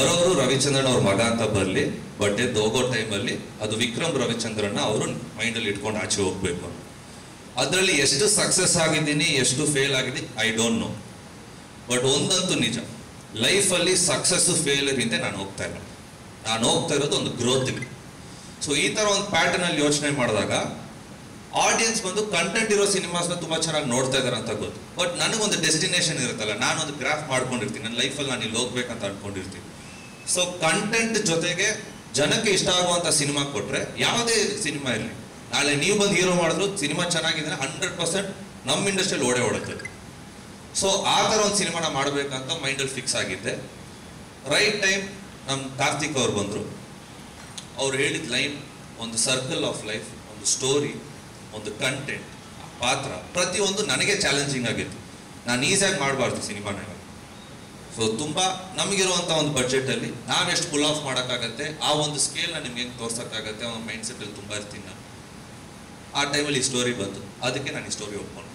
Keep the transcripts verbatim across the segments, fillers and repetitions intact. ಅವರವರು ರವಿಚಂದ್ರನ್ ಅವರ ಮಗ ಅಂತ ಬರಲಿ, ಬಟ್ ಹೋಗೋ ಟೈಮಲ್ಲಿ ಅದು ವಿಕ್ರಮ್ ರವಿಚಂದ್ರನ್ನ ಅವರು ಮೈಂಡಲ್ಲಿ ಇಟ್ಕೊಂಡು ಆಚೆ ಹೋಗಬೇಕು. ಅದರಲ್ಲಿ ಎಷ್ಟು ಸಕ್ಸಸ್ ಆಗಿದ್ದೀನಿ, ಎಷ್ಟು ಫೇಲ್ ಆಗಿದ್ದೀನಿ, ಐ ಡೋಂಟ್ ನೋ. ಬಟ್ ಒಂದಂತೂ ನಿಜ, ಲೈಫಲ್ಲಿ ಸಕ್ಸಸ್ಸು ಫೇಲರಿಂದ ನಾನು ಹೋಗ್ತಾ ಇಲ್ಲ, ನಾನು ಹೋಗ್ತಾ ಇರೋದು ಒಂದು ಗ್ರೋತ್ಗೆ. ಸೊ ಈ ಥರ ಒಂದು ಪ್ಯಾಟರ್ನಲ್ಲಿ ಯೋಚನೆ ಮಾಡಿದಾಗ ಆಡಿಯನ್ಸ್ ಬಂದು ಕಂಟೆಂಟ್ ಇರೋ ಸಿನಿಮಾಸ್ನ ತುಂಬ ಚೆನ್ನಾಗಿ ನೋಡ್ತಾ ಇದ್ದಾರೆ ಅಂತ ಗೊತ್ತು. ಬಟ್ ನನಗೊಂದು ಡೆಸ್ಟಿನೇಷನ್ ಇರುತ್ತಲ್ಲ, ನಾನೊಂದು ಗ್ರಾಫ್ ಮಾಡ್ಕೊಂಡಿರ್ತೀನಿ, ನನ್ನ ಲೈಫಲ್ಲಿ ನಾನು ಇಲ್ಲಿ ಹೋಗ್ಬೇಕಂತ ಅಂದ್ಕೊಂಡಿರ್ತೀನಿ. ಸೊ ಕಂಟೆಂಟ್ ಜೊತೆಗೆ ಜನಕ್ಕೆ ಇಷ್ಟ ಆಗುವಂಥ ಸಿನಿಮಾ ಕೊಟ್ಟರೆ, ಯಾವುದೇ ಸಿನಿಮಾ ಇರಲಿ, ನಾಳೆ ನೀವು ಬಂದು ಹೀರೋ ಮಾಡಿದ್ರು ಸಿನಿಮಾ ಚೆನ್ನಾಗಿದ್ರೆ ಹಂಡ್ರೆಡ್ ಪರ್ಸೆಂಟ್ ನಮ್ಮ ಇಂಡಸ್ಟ್ರಿಯಲ್ಲಿ ಓಡೇ ಓಡುತ್ತೆ. ಸೊ ಆ ಥರ ಒಂದು ಸಿನಿಮಾನ ಮಾಡಬೇಕಂತ ಮೈಂಡಲ್ಲಿ ಫಿಕ್ಸ್ ಆಗಿದ್ದೆ. ರೈಟ್ ಟೈಮ್ ನಮ್ಮ ಕಾರ್ತಿಕ್ ಅವ್ರು ಬಂದರು. ಅವ್ರು ಹೇಳಿದ ಲೈನ್, ಒಂದು ಸರ್ಕಲ್ ಆಫ್ ಲೈಫ್, ಒಂದು ಸ್ಟೋರಿ, ಒಂದು ಕಂಟೆಂಟ್, ಪಾತ್ರ, ಪ್ರತಿಯೊಂದು ನನಗೆ ಚಾಲೆಂಜಿಂಗ್ ಆಗಿತ್ತು. ನಾನು ಈಸಿಯಾಗಿ ಮಾಡಬಾರ್ದು ಸಿನಿಮಾನ. ಸೊ ತುಂಬ ನಮಗಿರುವಂಥ ಒಂದು ಬಜೆಟಲ್ಲಿ ನಾವೆಷ್ಟು ಪುಲ್ ಆಫ್ ಮಾಡೋಕ್ಕಾಗತ್ತೆ, ಆ ಒಂದು ಸ್ಕೇಲ್ನ ನಿಮ್ಗೆ ಹೆಂಗೆ ತೋರ್ಸೋಕ್ಕಾಗತ್ತೆ, ಆ ಮೈಂಡ್ ಸೆಟ್ಟಲ್ಲಿ ತುಂಬ ಇರ್ತೀನಿ ನಾನು. ಆ ಟೈಮಲ್ಲಿ ಈ ಸ್ಟೋರಿ ಬಂತು, ಅದಕ್ಕೆ ನಾನು ಈ ಸ್ಟೋರಿ ಒಪ್ಕೊಂಡು.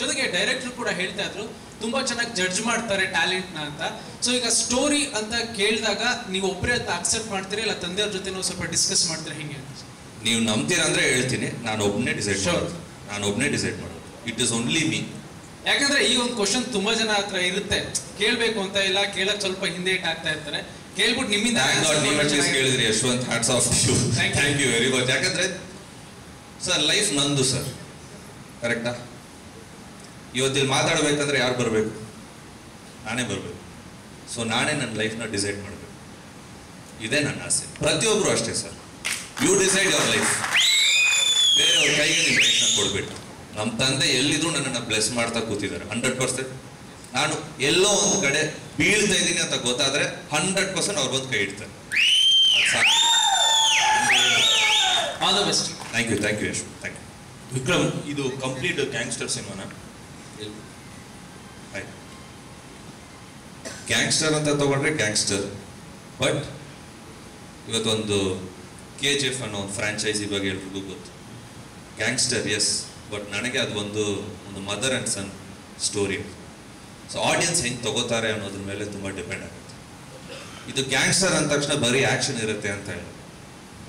ಜೊತೆಗೆ ಡೈರೆಕ್ಟ್ರು ಕೂಡ ಹೇಳ್ತಾ ಇದ್ರು ತುಂಬ ಚೆನ್ನಾಗಿ ಜಡ್ಜ್ ಮಾಡ್ತಾರೆ ಟ್ಯಾಲೆಂಟ್ನ ಅಂತ. ಸೊ ಈಗ ಸ್ಟೋರಿ ಅಂತ ಕೇಳಿದಾಗ ನೀವು ಒಬ್ಬರೇ ಅಂತ ಅಕ್ಸೆಪ್ಟ್ ಮಾಡ್ತೀರಿ, ಇಲ್ಲ ತಂದೆಯವ್ರ ಜೊತೆ ಸ್ವಲ್ಪ ಡಿಸ್ಕಸ್ ಮಾಡ್ತೀರಿ, ಹಿಂಗೆ ನೀವು ನಂಬ್ತೀರಾ ಅಂದರೆ ಹೇಳ್ತೀನಿ, ನಾನು ಒಬ್ಬನೇ ಡಿಸೈಡ್ ಮಾಡೋದು ನಾನು ಒಬ್ಬನೇ ಡಿಸೈಡ್ ಮಾಡೋದು ಇಟ್ ಇಸ್ ಓನ್ಲಿ ಮೀ. ಯಾಕಂದರೆ ಈ ಒಂದು ಕ್ವಶನ್ ತುಂಬ ಜನ ಹತ್ರ ಇರುತ್ತೆ, ಕೇಳಬೇಕು ಅಂತ ಇಲ್ಲ, ಕೇಳಕ್ಕೆ ಸ್ವಲ್ಪ ಹಿಂದೆ ಇಟ್ಟಾಗ್ತಾ ಇರ್ತಾರೆ, ಕೇಳ್ಬಿಟ್ಟು ನಿಮ್ಮಿಂದ ಕೇಳಿದ್ರಿ Yashwant, hats off you, thank you very much. ಯಾಕಂದರೆ ಸರ್ ಲೈಫ್ ನಂದು ಸರ್, ಕರೆಕ್ಟಾ? ಇವತ್ತಿಲ್ಲಿ ಮಾತಾಡಬೇಕಂದ್ರೆ ಯಾರು ಬರಬೇಕು? ನಾನೇ ಬರಬೇಕು. ಸೊ ನಾನೇ ನನ್ನ ಲೈಫ್ನ ಡಿಸೈಡ್ ಮಾಡಬೇಕು, ಇದೇ ನನ್ನ ಆಸೆ. ಪ್ರತಿಯೊಬ್ಬರು ಅಷ್ಟೇ sir, you decide your life, ಬೇರೆಯವ್ರ ಕೈಗೆ ನೀವು ಲೈಫ್ನ ಕೊಡಬೇಕು. ನಮ್ಮ ತಂದೆ ಎಲ್ಲಿದ್ರು ನನ್ನನ್ನು ಬ್ಲೆಸ್ ಮಾಡ್ತಾ ಕೂತಿದ್ದಾರೆ ಹಂಡ್ರೆಡ್ ಪರ್ಸೆಂಟ್. ನಾನು ಎಲ್ಲೋ ಒಂದು ಕಡೆ ಬೀಳ್ತಾ ಇದ್ದೀನಿ ಅಂತ ಗೊತ್ತಾದರೆ ಹಂಡ್ರೆಡ್ ಪರ್ಸೆಂಟ್ ಅವ್ರಿಗೊಂದು ಕೈ ಇಡ್ತಾರೆ. All the best. Thank you thank you Yash thank you Vikram, ಇದು ಕಂಪ್ಲೀಟ್ ಗ್ಯಾಂಗ್ಸ್ಟರ್ ಸಿನಿಮಾನ ಗ್ಯಾಂಗ್ಸ್ಟರ್ ಅಂತ ತಗೊಂಡ್ರೆ ಗ್ಯಾಂಗ್ಸ್ಟರ್, ಬಟ್ ಇವತ್ತೊಂದು ಕೆ ಜಿ ಎಫ್ ಅನ್ನೋ ಒಂದು ಫ್ರಾಂಚೈಸಿ ಬಗ್ಗೆ ಎಲ್ರಿಗೂ ಗೊತ್ತು. ಗ್ಯಾಂಗ್ಸ್ಟರ್ ಎಸ್, ಬಟ್ ನನಗೆ ಅದು ಒಂದು ಒಂದು mother and son story. So audience ಹೆಂಗೆ ತಗೋತಾರೆ ಅನ್ನೋದ್ರ ಮೇಲೆ ತುಂಬ ಡಿಪೆಂಡ್ ಆಗುತ್ತೆ. ಇದು ಗ್ಯಾಂಗ್ಸ್ಟರ್ ಅಂದ ತಕ್ಷಣ ಬರೀ ಆ್ಯಕ್ಷನ್ ಇರುತ್ತೆ ಅಂತ ಹೇಳಿ,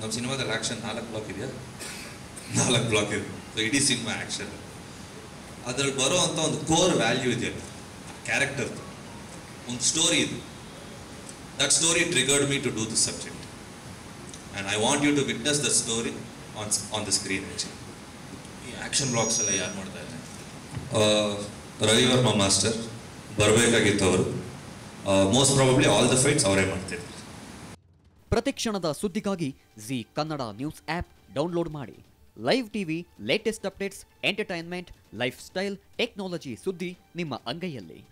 ನಮ್ಮ ಸಿನಿಮಾದಲ್ಲಿ ಆ್ಯಕ್ಷನ್ ನಾಲ್ಕು ಬ್ಲಾಕ್ ಇದೆಯಾ ನಾಲ್ಕು ಬ್ಲಾಕ್ ಇದೆ. ಸೊ ಇಡೀ ಸಿನಿಮಾ ಆ್ಯಕ್ಷನ್, ಅದ್ರಲ್ಲಿ ಬರೋ ಅಂಥ ಒಂದು ಕೋರ್ ವ್ಯಾಲ್ಯೂ ಇದೆಯಲ್ಲ ಕ್ಯಾರೆಕ್ಟರ್, ಒಂದು ಸ್ಟೋರಿ ಇದು. That story triggered me to do this subject and I want you to witness the story on on the screen. Actually ಈ ಆ್ಯಕ್ಷನ್ ಬ್ಲಾಗ್ಸ್ ಎಲ್ಲ ಯಾರು ಮಾಡ್ತಾ ಇದ್ದಾರೆ? ರವಿ ವರ್ಮ ಮಾಸ್ಟರ್, ಬರಬೇಕಾಗಿತ್ತು ಅವರು. Most probably all the fights ಅವರೇ ಮಾಡ್ತಿದ್ದಾರೆ. ಪ್ರತಿಕ್ಷಣದ ಸುದ್ದಿಗಾಗಿ Zee Kannada news app download ಮಾಡಿ. Live TV, latest updates, entertainment, lifestyle, technology ಸುದ್ದಿ ನಿಮ್ಮ ಅಂಗೈಯಲ್ಲಿ.